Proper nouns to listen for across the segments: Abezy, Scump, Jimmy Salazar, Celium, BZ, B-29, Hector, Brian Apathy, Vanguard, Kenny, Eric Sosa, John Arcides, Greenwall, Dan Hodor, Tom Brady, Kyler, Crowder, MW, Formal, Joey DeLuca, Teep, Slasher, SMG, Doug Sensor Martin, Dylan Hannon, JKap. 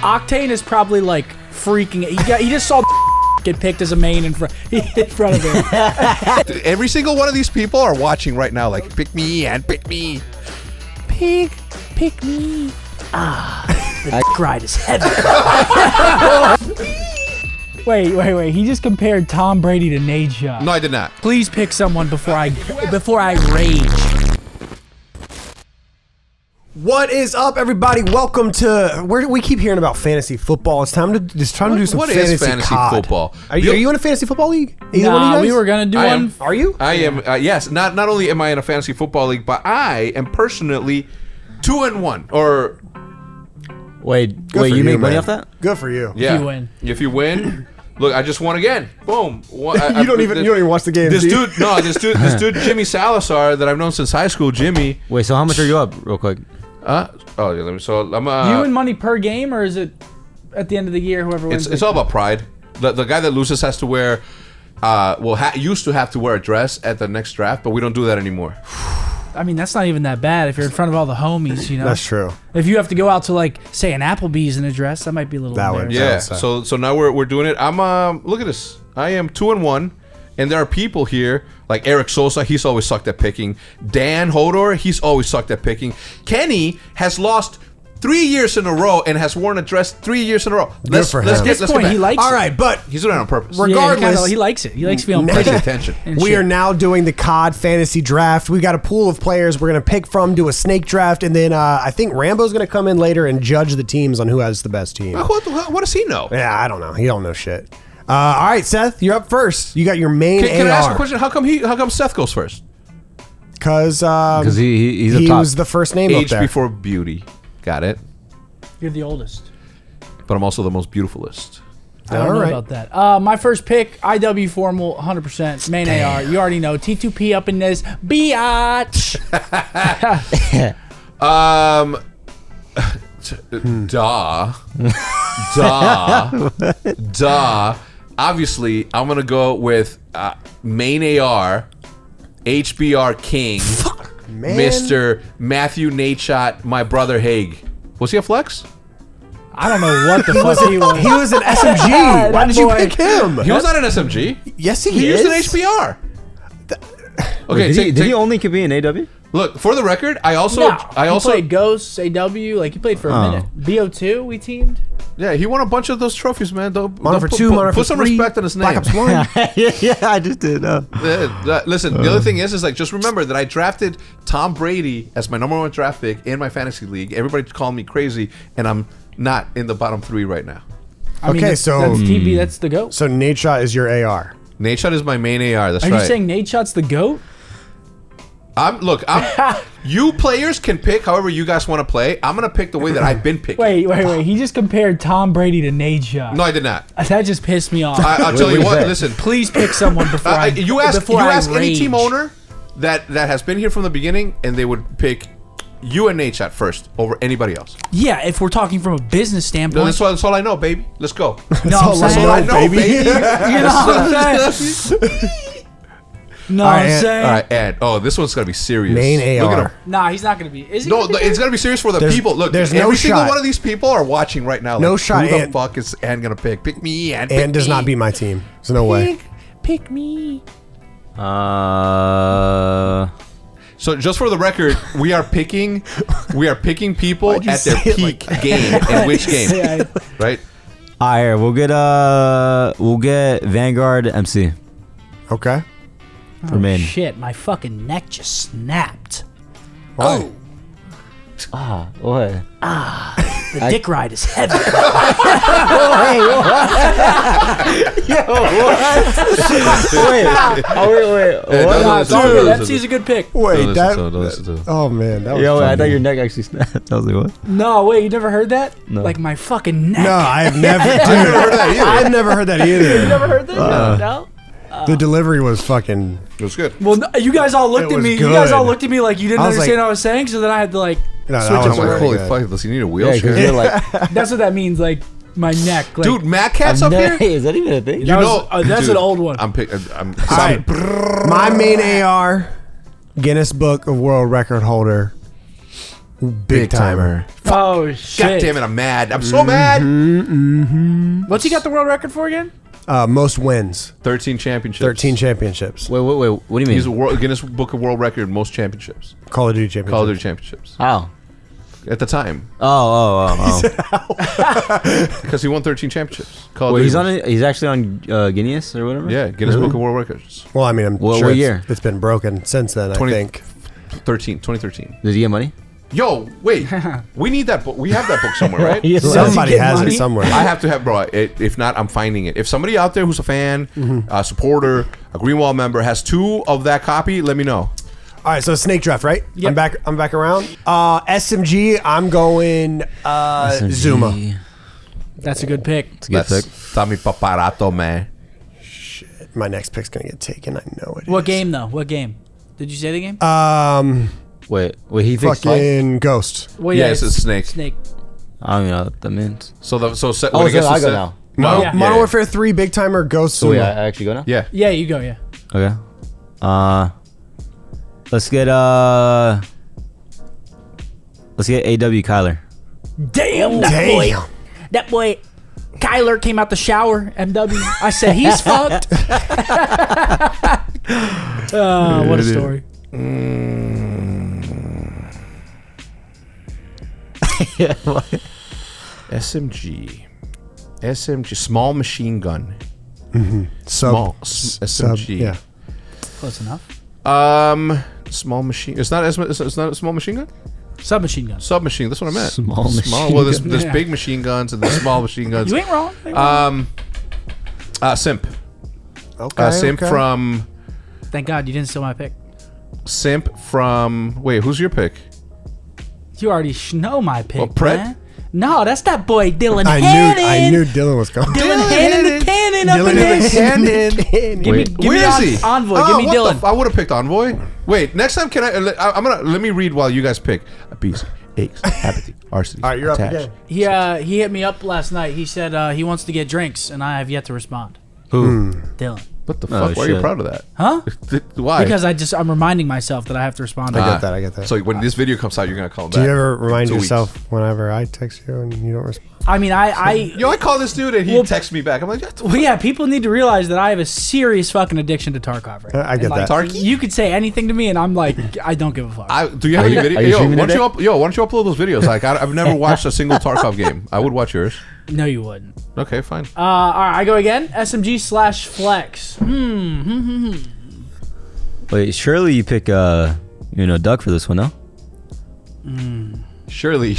Octane is probably like freaking. He just saw get picked as a main in front of him. Every single one of these people are watching right now, like pick me and pick me, pick me. Ah, the grind is heavy. Wait! He just compared Tom Brady to Nadeshot. No, I did not. Please pick someone before I rage. What is up, everybody? Welcome to where we keep hearing about fantasy football. It's time to do some fantasy football. Are you in a fantasy football league? Nah, we were gonna do one. Are you? I am. Yes. Not only am I in a fantasy football league, but I am personally 2-1 or. Wait! You make money off that? Good for you. Yeah. If you win. If you win, look, I just won again. Boom. You don't even watch the game. This dude, Jimmy Salazar, that I've known since high school, Jimmy. Wait, so how much are you up, real quick? You win money per game, or is it at the end of the year? Whoever wins. It's all about pride. The guy that loses has to wear, used to have to wear a dress at the next draft, but we don't do that anymore. I mean, that's not even that bad if you're in front of all the homies, you know. That's true. If you have to go out to, like, say an Applebee's and a dress, that might be a little embarrassing. Yeah. So now we're doing it. I'm look at this. I am 2-1, and there are people here like Eric Sosa. He's always sucked at picking. Dan Hodor. He's always sucked at picking. Kenny has lost 3 years in a row and has worn a dress 3 years in a row. Let's get back. He likes all right, but he's doing it on purpose. Regardless, yeah, he likes it. He likes being on attention. We are now doing the COD fantasy draft. We've got a pool of players we're gonna pick from, do a snake draft, and then I think Rambo's gonna come in later and judge the teams on who has the best team. What does he know? Yeah, I don't know. He don't know shit. All right, Seth, you're up first. You got your main. Can I ask a question? How come Seth goes first? Because he was the first name up there. Age before beauty. Got it. You're the oldest. But I'm also the most beautifulest. I don't know about that. My first pick, IW Formal, 100%. Main AR, you already know. T2P up in this. Biatch! Obviously, I'm going to go with main AR, HBR King. Fuck. Man. Mr. Matthew Nadeshot, my brother Haig. Was he a flex? I don't know what the fuck he was. He was an SMG. Yeah, why did you pick him? He was not an SMG. Yes, he is. He used an HBR. Okay, did he only could be an AW? Look, for the record, I also played Ghosts, AW. Like he played for a minute. BO2, we teamed. Yeah, he won a bunch of those trophies, man. Put some respect on his name. Yeah, I just did. Listen, the other thing is like, just remember that I drafted Tom Brady as my #1 draft pick in my fantasy league. Everybody called me crazy, and I'm not in the bottom three right now. I mean, so that's TB. That's the GOAT. So Nadeshot is your AR. Nadeshot is my main AR. That's right. Are you saying Nadeshot's the GOAT? Look, you players can pick however you guys want to play. I'm going to pick the way that I've been picking. Wait. He just compared Tom Brady to Nadeshot. No, I did not. That just pissed me off. I'll tell you what, listen. Please pick someone before I rage. You ask any team owner that has been here from the beginning, and they would pick you and Nadeshot first over anybody else. Yeah, if we're talking from a business standpoint. No, that's all I know, baby. Let's go. That's all I know, baby. You know what I'm saying? No, all right, I'm saying. All right, Ed. Oh, this one's gonna be serious. Main AR. Nah, he's not gonna be. Is he? No, it's gonna be serious for the people. Look, every single one of these people are watching right now. Like, no shot. Who the fuck is Ann gonna pick? Pick me, Ann. Ann does not be my team. There's no way. Pick me. So just for the record, we are picking people at their peak game. In which game? Right. All right, we'll get Vanguard MC. Okay. Oh, shit, my fucking neck just snapped. Why? Oh. Ah, what? Ah, the dick ride is heavy. Wait, what? MC's a good pick. Oh, man. That was I thought your neck actually snapped. I was like, what? No, wait, you never heard that? No. Like, my fucking neck. No, I've never heard that either. I've never heard that either. You never heard that? No? The delivery was fucking. It was good. Well, you guys all looked at me. Good. You guys all looked at me like you didn't understand what I was saying. So then I had to switch. I'm like, holy fuck! Listen, you need a wheelchair. Yeah, like, that's what that means. Like my neck. Like, dude, MadCat's up here. Is that even a thing? That's an old one. All right. My main AR, Guinness Book of World Record holder, Big timer. Oh shit! God damn it! I'm mad. I'm so mad. What's he got the world record for again? Most wins. 13 championships. 13 championships. Wait, wait, wait. What do you mean? He's a world, Guinness Book of World Record. Most championships. Call of Duty championships. Call of Duty championships. How? At the time. Oh. Because he won 13 championships. Call Wait, he's actually on Guinness or whatever? Yeah, Guinness Book of World Records. Well, I mean, I'm sure it's been broken since then, I think. 2013. Did he get money? Yo, wait. We need that book. We have that book somewhere, right? Somebody has it somewhere. I have to have, bro. If not, I'm finding it. If somebody out there who's a fan, a supporter, a Greenwall member has two of that copy, let me know. All right, so snake draft, right? Yep. I'm back around. SMG, I'm going SMG. Zuma. That's a good pick. That's a good pick. Tommy Paparato, man. Shit, my next pick's gonna get taken. I know it. What game though? What game? Did you say the game? Wait, he thinks fucking like? Ghost. Well, yeah, it's a snake. Snake. I don't even know what that means. So I go now. Modern Warfare 3, big timer, Ghost. So wait, I actually go now. Yeah. Yeah, you go. Yeah. Okay. Let's get AW Kyler. Damn. That boy Kyler came out the shower. MW. I said he's fucked. Oh, what a story. Yeah. What? SMG. Small machine gun. Small SMG. Yeah. Close enough. Small machine. It's not a small machine gun. Submachine gun. Submachine. That's what I meant. Small machine gun. Well, there's big machine guns and there's small machine guns. You ain't wrong. Simp. Okay. Simp from. Thank God you didn't steal my pick. Simp from. Wait, who's your pick? You already know my pick, man. No, that's that boy Dylan Hannon. I knew Dylan was coming. Dylan Hannon the cannon up in there. Where is he? Envoy. Oh, give me Dylan. I would have picked Envoy. Wait, next time can let me read while you guys pick. Abezy, Aches, Apathy, Arson. All right, you're attached. Up again. He hit me up last night. He said he wants to get drinks, and I have yet to respond. Who? Dylan. What the fuck? Why are you proud of that? Huh? Why? Because I'm reminding myself that I have to respond. I get that. So when this video comes out, you're gonna call him back. Do you ever remind yourself whenever I text you and you don't respond? I mean, I call this dude and he texts me back. I'm like, well, yeah. People need to realize that I have a serious fucking addiction to Tarkov. Right? I get that. Like, you could say anything to me and I'm like, I don't give a fuck. Do you have any video? Why don't you upload those videos? Like, I've never watched a single Tarkov game. I would watch yours. No, you wouldn't. Okay, fine. All right, I go again. SMG/flex. Wait, surely you pick Doug for this one, no? Surely.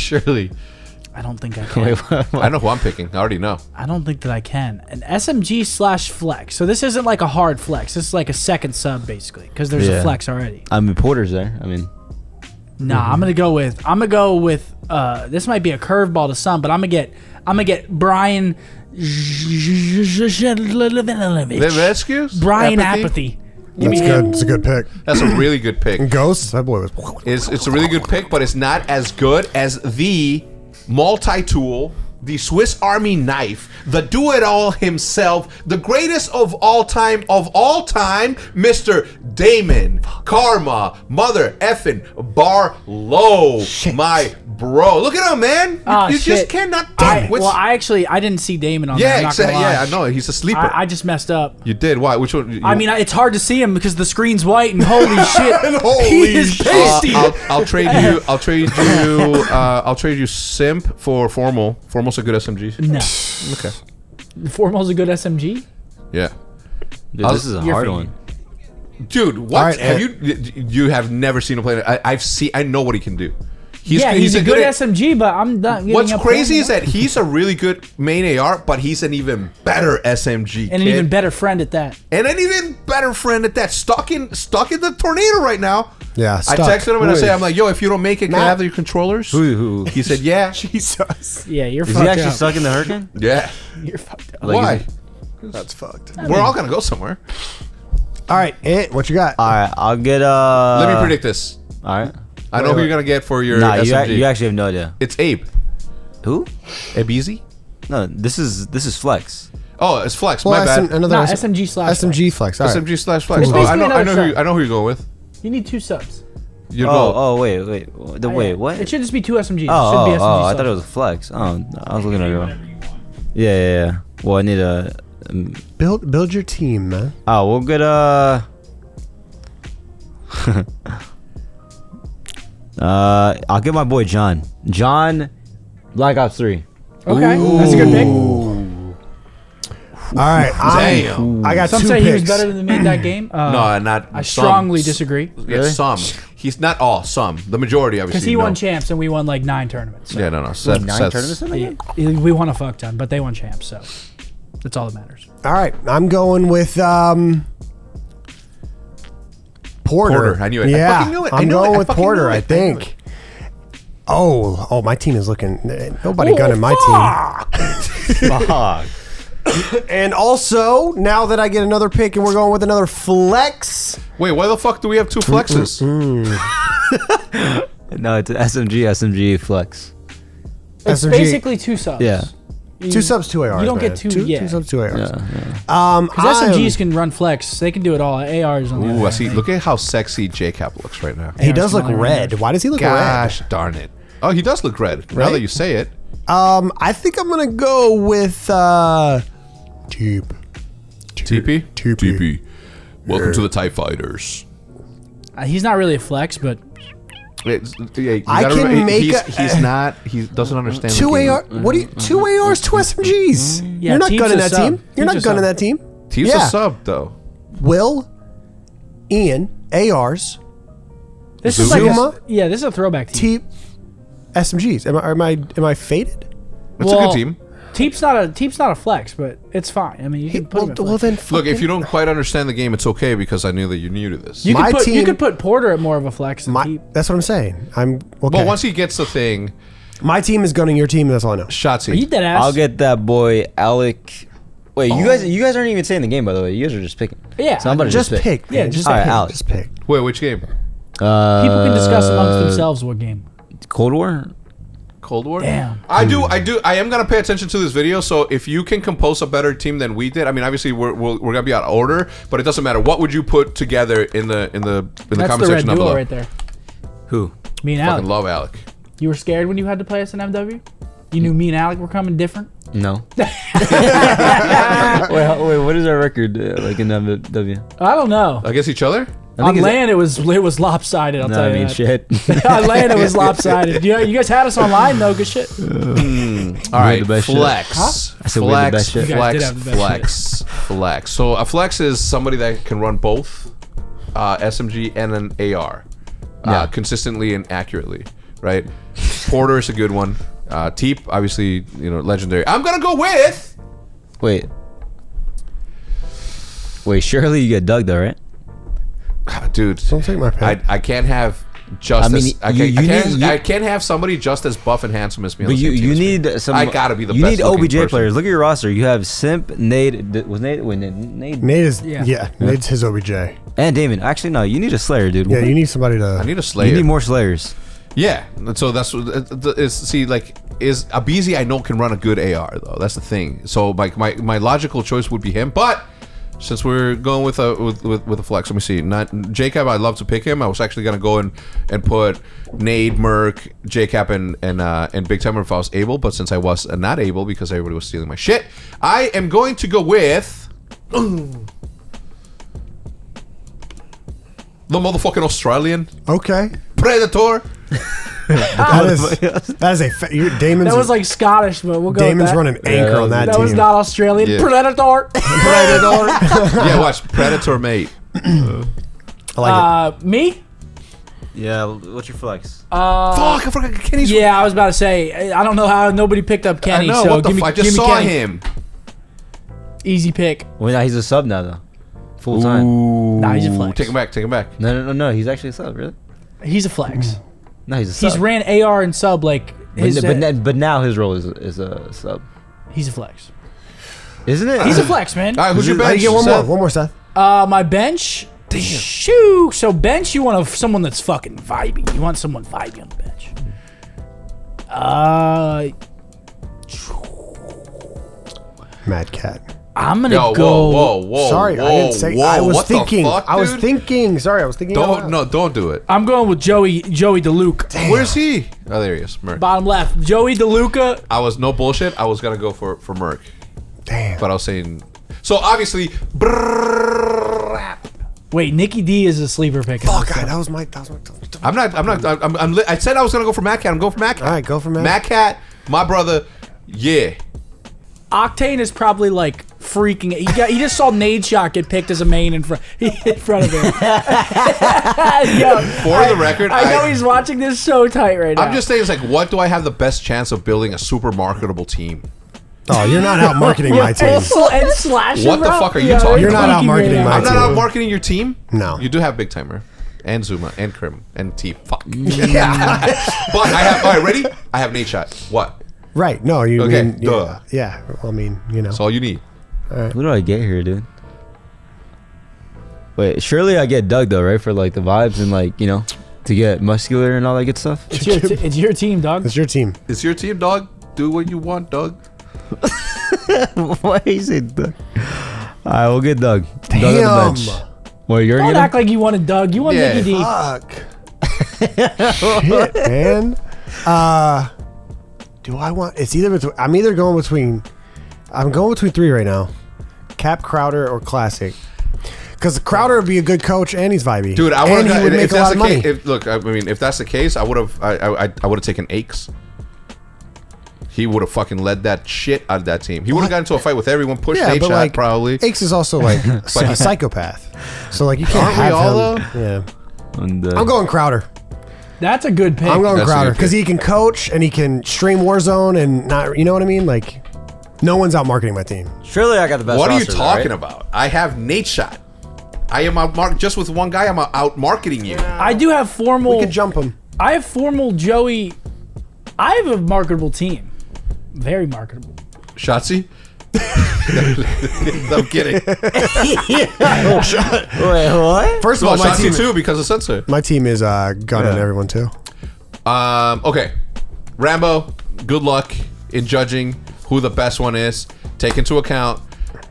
I don't think I can. I know who I'm picking. I already know. I don't think that I can. An SMG/flex. So this isn't like a hard flex. This is like a second sub, basically, because there's a flex already. I mean, Porter's there. I mean. Nah, I'm gonna go with. This might be a curveball to some, but I'm gonna get Brian. Brian Apathy. That's good. It's a good pick. That's a really good pick. Ghost. That boy was. It's a really good pick, but it's not as good as the multi-tool, the Swiss Army knife, the do-it-all himself, the greatest of all time, Mr. Damon Karma, mother effin' Barlow, my bro. Look at him, man. You just cannot. I didn't see Damon on that. Yeah, exactly. Yeah, I know. He's a sleeper. I just messed up. You did. Why? Which one? I mean, it's hard to see him because the screen's white and holy shit. He is pasty. I'll trade you. I'll trade you Simp for Formal. Formal's a good SMG. No. Okay. Formal's a good SMG? Yeah. Dude, this is a hard one. Dude, what? Right, you have never seen him play. I know what he can do. He's a good SMG, but I'm not. What's crazy is that he's a really good main AR, but he's an even better SMG and an even better friend at that. Stuck in the tornado right now. Yeah, stuck. I texted him and I said, I'm like, yo, if you don't make it, can I have your controllers? He said, yeah. Jesus. Yeah, you're fucked up. Is he actually stuck in the hurricane? Yeah. You're fucked up. Why? That's fucked. I mean, we're all gonna go somewhere. All right, Ant, what you got? All right, I'll get let me predict this. All right. I know who you're gonna get for your SMG. You actually have no idea. It's Abe. Who? Abezy? No, this is flex. Oh, it's flex. Well, my bad. SMG/flex. SMG/flex. All right. SMG/flex. Oh, I know who you're going with. You need two subs. Your goal. Wait, what? It should just be two SMGs. Oh, it should be SMGs. I thought it was a flex. Oh, I was looking at it. Yeah. Well, I need a build your team, man. Oh, we'll get a. I'll get my boy John. John, Black Ops 3. Okay, ooh, that's a good pick. All right, I got some two say picks. He was better than me in that game. No, not. I strongly disagree. Yeah, really? Some. He's not all. Some. The majority, obviously. Because he won champs and we won like 9 tournaments. So. Yeah, no, no. Seth, nine tournaments. In the game? We won a fuck ton, but they won champs, so that's all that matters. All right, I'm going with Porter. I knew it. Yeah, I fucking knew it. I'm going with Porter. I think. Oh, my team is looking. Nobody gunning my team. Fuck. And also, now that I get another pick and we're going with another flex. Wait, why the fuck do we have 2 flexes? No, it's an SMG flex. It's SMG. Basically 2 subs. Yeah. Two subs, 2 ARs. You don't get 2 yet. Two subs, 2 ARs. Yeah, yeah. Because SMGs can run flex. They can do it all. ARs on the other. Ooh, I see. Look at how sexy JKap looks right now. He does look red. Why does he look red? Gosh darn it. Oh, he does look red. Right? Now that you say it. I think I'm going to go with Teep. Teepy. Welcome to the TIE Fighters. He's not really a flex, but... He doesn't understand. Two ARs, 2 SMGs. Yeah, you're not gunning that team. You're not gunning that team. Teep's a sub, though. Will, Ian, ARs. This is like this is a throwback team. Teep, SMGs. Am I faded? It's a good team. Teep's not a flex, but it's fine. I mean, you can put him. Well, then look, if you don't quite understand the game, it's okay because I knew that you're new to this. You could put Porter at more of a flex than Teep. That's what I'm saying. Well, once he gets the thing, my team is gunning your team. That's all I know. Shotzzy. Eat that ass. I'll get that boy Alec. Wait, you guys aren't even saying the game, by the way. You guys are just picking. Yeah, so I'm about to just pick. Yeah, just pick. All right, Alec, just pick. Wait, which game? People can discuss amongst themselves what game. Cold War? Damn. I am going to pay attention to this video, so if you can compose a better team than we did, I mean, obviously, we're going to be out of order, but it doesn't matter. What would you put together in the comment section down below? That's the red duo right there. Who? Me and Alec. I fucking love Alec. You were scared when you had to play us in MW? You knew me and Alec were coming different? No. wait, what is our record like in MW? I don't know. Against each other? On land, it was lopsided. I'll tell you. I mean, shit. On land, it was lopsided. You guys had us online though. Good shit. All right, flex. Huh? I said flex. So a flex is somebody that can run both SMG and an AR consistently and accurately. Right. Porter is a good one. Teep, obviously, legendary. I'm gonna go with. Wait. Surely you get Doug though, right? Dude, don't take my pick. I can't have just. I can't have somebody just as buff and handsome as me. But you need some. I gotta be the. You need OBJ players. Look at your roster. You have Simp, Nade. Was Nade? Nade is Nade's his OBJ. And Damon. Actually, no. You need a Slayer, dude. Yeah, you need somebody to. I need a Slayer. You need more Slayers. Yeah. So that's what is. See, like, is Abezy? I know can run a good AR though. That's the thing. So my logical choice would be him, but. Since we're going with a flex, let me see. Not JKap, I'd love to pick him. I was actually gonna go and put Nade, Merck, JKap, and Big Timer if I was able. But since I was not able because everybody was stealing my shit, I am going to go with the motherfucking Australian. Okay. Predator. That was like Scottish, but we'll go. Damon's running anchor on that team. That was not Australian. Yeah. Predator. Yeah, watch Predator, mate. I like it. Me? Yeah. What's your flex? Fuck! I forgot Kenny's. Yeah, I was about to say. I don't know how nobody picked up Kenny. I know. So what the fuck? I just saw him. Easy pick. Well, he's a sub now, though. Full time. Ooh. Nah, he's a flex. Take him back. Take him back. No. He's actually a sub. Really? He's a flex. No, he's a sub. He's ran AR and sub like his, but now his role is a sub. He's a flex, isn't it? He's a flex, man. All right, who's your bench? Get one more, Seth. My bench. Damn. Shoo. So bench, you want someone that's fucking vibey. You want someone vibey on the bench. MadCat. I'm gonna go. Whoa! Sorry, I didn't say. I was thinking. I was thinking. Sorry, I was thinking. Don't do it. I'm going with Joey DeLuca. Where's he? Oh, there he is. Merck. Bottom left. Joey DeLuca. I was no bullshit. I was gonna go for Merck. Damn. But I was saying. So obviously. Wait, Nikki D is a sleeper pick. Oh god, that was my. I said I was gonna go for MadCat. I'm going for MadCat. All right, go for MadCat. MadCat, my brother. Yeah. Octane is probably like freaking. He just saw Nadeshot get picked as a main in front of him. Yo, for the record, I know he's watching this so tight right now. I'm just saying, it's like, what do I have the best chance of building a super marketable team? Oh, you're not out marketing my team. And slash. What the fuck are you talking about? You're not out marketing my team. I'm not out marketing your team. No, you do have Big Timer, and Zuma, and Krim, and Teep. Fuck. Yeah. But I have. All right, ready? I have Nadeshot. What? Right. No, you mean... Duh. Yeah. Well, I mean, you know. That's all you need. All right. What do I get here, dude? Wait, surely I get Doug, though, right? For, like, the vibes and, like, you know, to get muscular and all that good stuff. It's your team, dog. It's your team. It's your team, dog. Do what you want, Doug. Why is it Doug? All right, we'll get Doug. Damn. Doug on the bench. Well, you're Don't act like you wanted Doug. You want Nikki D. Fuck. Shit, man. Do I want? It's either between. I'm either going between. I'm going between three right now: Cap, Crowder, or Classic. Because Crowder would be a good coach, and he's vibey. Dude, I would have. If that's the case, look, I mean, if that's the case, I would have. I would have taken Aches. He would have fucking led that shit out of that team. He would have gotten into a fight with everyone. Pushed Aches like, probably. Aches is also like a psychopath. So like you can't have him. Yeah. And, I'm going Crowder. That's a good pick. I'm going Crowder because he can coach and he can stream Warzone and not, you know what I mean? Like, no one's out marketing my team. Surely I got the best. What are you talking about? I have Nadeshot. I am out just with one guy. I'm out marketing you. Yeah. I do have Formal. We could jump him. I have Formal, Joey. I have a marketable team. Very marketable. Shotzzy. I'm kidding. Wait, what? First of all, my team too because of censor. My team is gunning everyone too. Okay, Rambo. Good luck in judging who the best one is. Take into account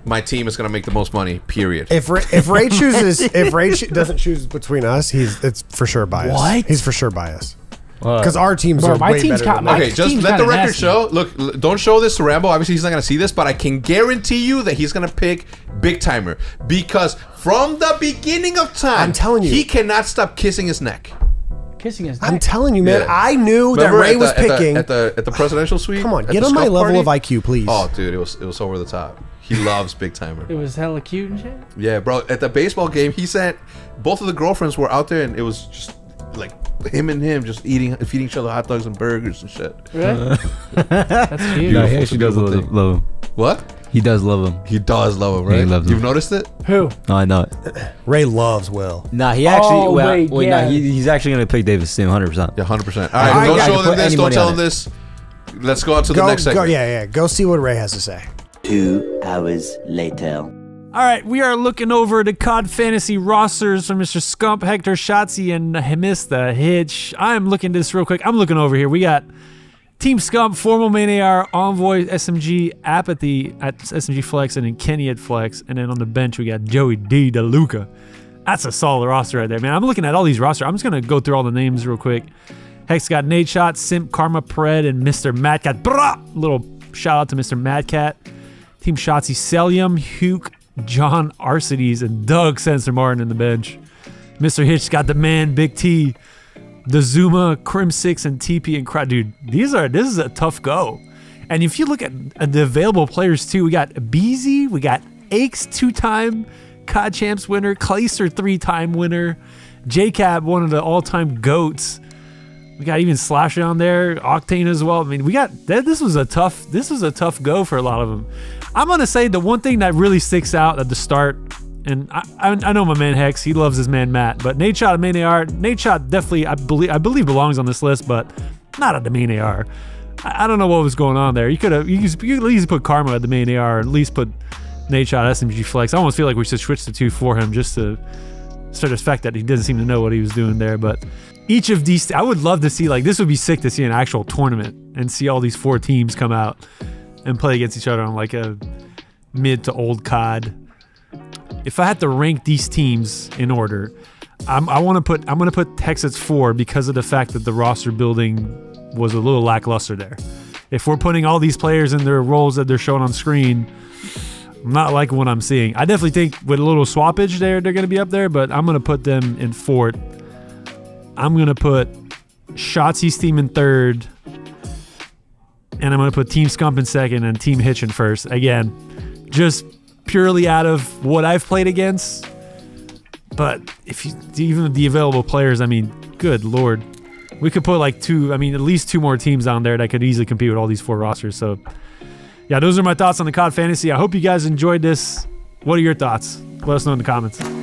my team is gonna make the most money. Period. If Ray chooses, if Ray doesn't choose between us, it's for sure biased. What? He's for sure biased. Because our teams are way better than mine. Okay, just let the record show. Look, don't show this to Rambo. Obviously, he's not going to see this, but I can guarantee you that he's going to pick Big Timer. Because from the beginning of time, I'm telling you, he cannot stop kissing his neck. Kissing his neck? I'm telling you, man. Yeah. I knew that Ray was picking. At the presidential suite? Come on, get on my level of IQ, please. Oh, dude, it was over the top. He loves Big Timer. It was hella cute and shit? Yeah, bro. At the baseball game, he said both of the girlfriends were out there, and it was just like... Him and him just feeding each other hot dogs and burgers and shit. Really? That's cute. No, he actually does love him. What? He does love him. He does love him, right? Yeah, he loves him. You've noticed it? Who? No, I know it. Ray loves Will. Nah, he actually. Oh, wait, no, he's actually gonna pick Davis' team 100%. Yeah, 100%. All right, don't show them this. Don't tell them this. Let's go on to the next segment. Go see what Ray has to say. 2 hours later. All right, we are looking over the COD Fantasy rosters from Mr. Scump, Hector, Shotzzy, and Mr. Hitch. I'm looking this real quick. I'm looking over here. We got Team Scump, Formal, Main AR, Envoy, SMG, Apathy at SMG Flex, and then Kenny at Flex. And then on the bench, we got Joey DeLuca. That's a solid roster right there, man. I'm looking at all these rosters. I'm just going to go through all the names real quick. HECZ got Nadeshot, Simp, Karma, Pred, and Mr. MadCat. Brah! Little shout out to Mr. MadCat. Team Shotzzy, Celium, Huke, John Arcides, and Doug Sensor Martin in the bench. Mr. Hitch got the man, Big T, the Zuma, Crim 6, and TP and Crowd. Dude, this is a tough go. And if you look at the available players too, we got BZ, we got Aches, 2-time COD Champs winner, Clayster, 3-time winner, JKap, one of the all-time GOATs. We got even Slasher on there, Octane as well. I mean, we got this was a tough go for a lot of them. I'm gonna say the one thing that really sticks out at the start, and I know my man HECZ, he loves his man Matt, but Nadeshot and Main AR. Nadeshot definitely I believe belongs on this list, but not at the Main AR. I don't know what was going on there. You could at least put Karma at the Main AR, or at least put Nadeshot SMG Flex. I almost feel like we should switch the two for him just to sort of fact that he doesn't seem to know what he was doing there, but. Each of these, I would love to see, like, this would be sick to see an actual tournament and see all these 4 teams come out and play against each other on like a mid to old COD. If I had to rank these teams in order, I'm gonna put Texas 4 because of the fact that the roster building was a little lackluster there. If we're putting all these players in their roles that they're showing on screen, I'm not liking what I'm seeing. I definitely think with a little swappage there, they're gonna be up there, but I'm gonna put them in fourth. I'm gonna put Shotzi's team in third, and I'm gonna put Team Scump in second and Team Hitch in first. Again, just purely out of what I've played against. But if you, even the available players, I mean, good lord, we could put like two, I mean, at least two more teams on there that could easily compete with all these four rosters. So yeah, those are my thoughts on the COD Fantasy. I hope you guys enjoyed this. What are your thoughts? Let us know in the comments.